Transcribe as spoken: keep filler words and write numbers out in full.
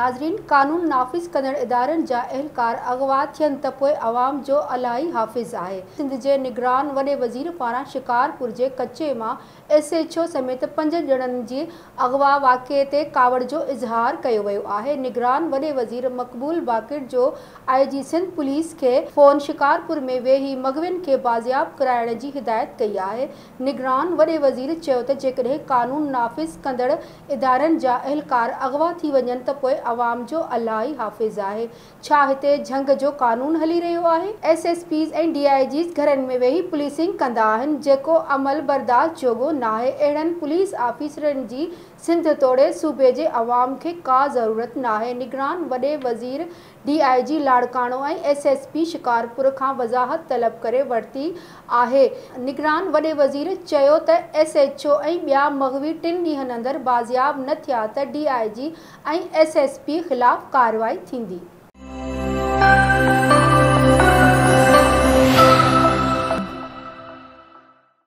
नाजरीन, कानून नाफ़िज़ कंदड़ इदारनि जा एहलकार अगवा थियनि त पोइ आवाम जो अलाई हाफ़िज़ आहे। सिंध जे निगरान वॾे वज़ीर पारां शिकारपुर जे कचे मां एस एच ओ समेत पंज ॼणनि जी अगवा वाक़िए ते कावड़ जो इज़हार कयो वियो आहे। निगरान वॾे वज़ीर मक़बूल बाकिर जो आई जी सिंध पुलिस खे फ़ोन शिकारपुर में वेही मग़वियुनि खे बाज़ियाब कराइण जी हिदायत कई आहे। निगरान वॾे वज़ीर चयो त जेकॾहिं कानून नाफ़िज़ कंदड़ इदारनि जा एहलकार अगवा थी वञनि त पोइ आवाम जो अलाई हाफ़िज़ आहे। छा हिते झंग जो कानून हली रहियो आहे? एस एस पीज़ ऐं डी आई जीज़ घरनि में वेही पुलिसिंग कंदा आहिनि, जेको अमल बर्दाश्त जोॻो नाहे। अहिड़नि पुलिस ऑफिसरनि जी सिंध तोड़े सूबे जे आवाम खे का ज़रूरत नाहे। निगरान वॾे वज़ीर डी आई जी लाड़काणो ऐं एस एस पी शिकारपुर खां वज़ाहत तलब करे वरिती आहे। निगरान वॾे वज़ीर चयो त एस एच ओ ऐं ॿिया मग़वी टिनि ॾींहनि अंदरि बाज़ियाब न थिया त डी आई जी ऐं एस एस पी ख़िलाफ़ कार्रवाई थींदी।